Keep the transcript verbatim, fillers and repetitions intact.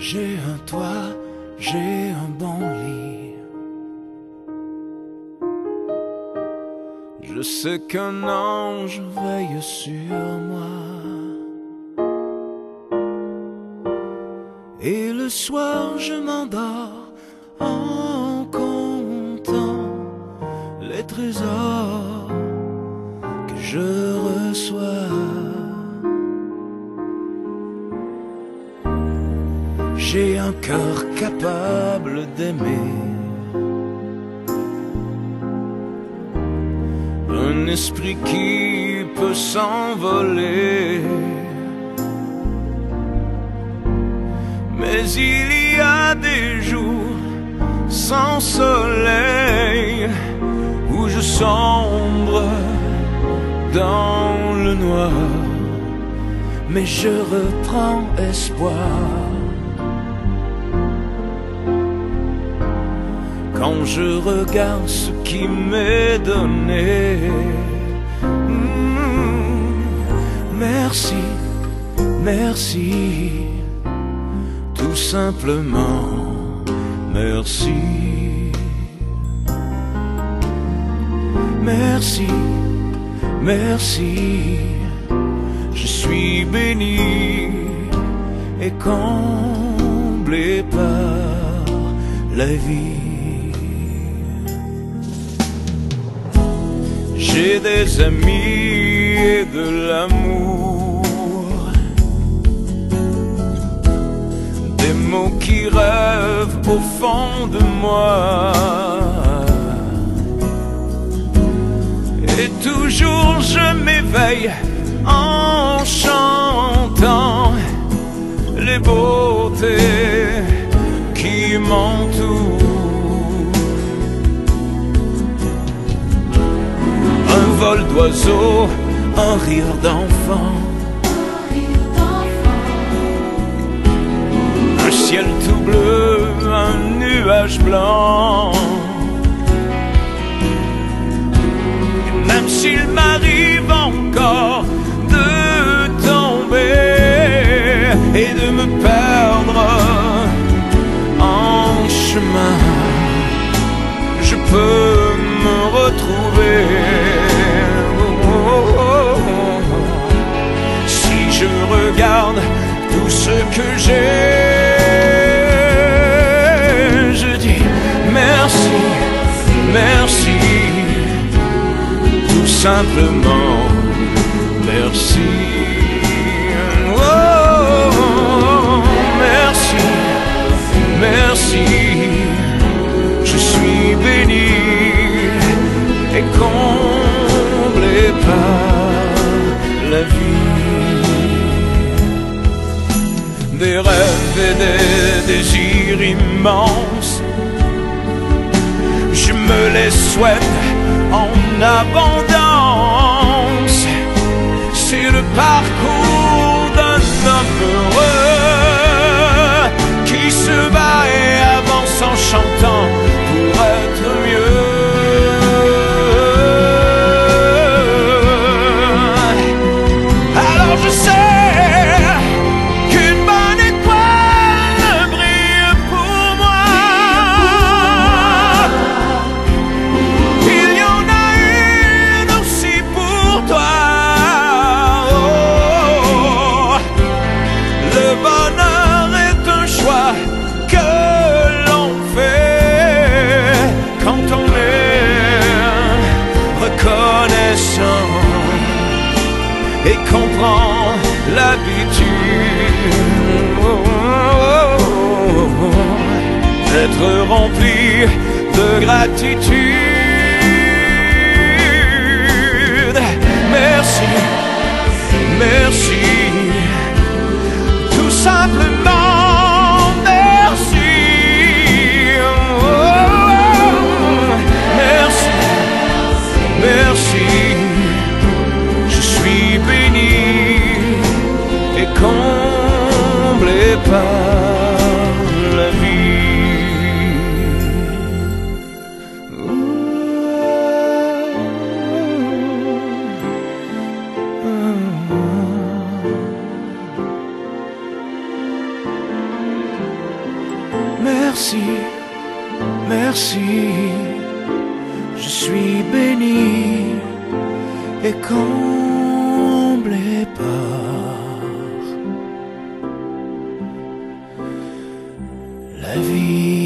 J'ai un toit, j'ai un bon lit. Je sais qu'un ange veille sur moi. Et le soir je m'endors en comptant les trésors que je reçois. J'ai un cœur capable d'aimer, un esprit qui peut s'envoler. Mais il y a des jours sans soleil où je sombre dans le noir. Mais je reprends espoir quand je regarde ce qui m'est donné. Mmh. Merci, merci, tout simplement merci. Merci, merci, je suis béni et comblé par la vie. J'ai des amis et de l'amour, des mots qui rêvent au fond de moi. Et toujours je m'éveille en chantant les beautés qui m'entourent. Un vol d'oiseau, un rire d'enfant, un ciel tout bleu, un nuage blanc. Et même s'il m'arrive encore de tomber et de me perdre en chemin, je peux me retrouver. Tout ce que j'ai, je dis merci, merci, tout simplement merci. Oh, merci, merci, je suis béni et comblé par la vie. Des rêves et des désirs immenses, je me les souhaite en abondance. C'est le parcours d'un homme heureux qui se bat et avance en chantant pour être mieux. Alors je sais et qu'on prend l'habitude oh, oh, oh, oh, d'être rempli de gratitude. Merci, merci, tout simplement merci. Oh, oh, merci, merci, comblé par la vie. Ooh. Ooh. merci, je suis béni et comblé par la vie.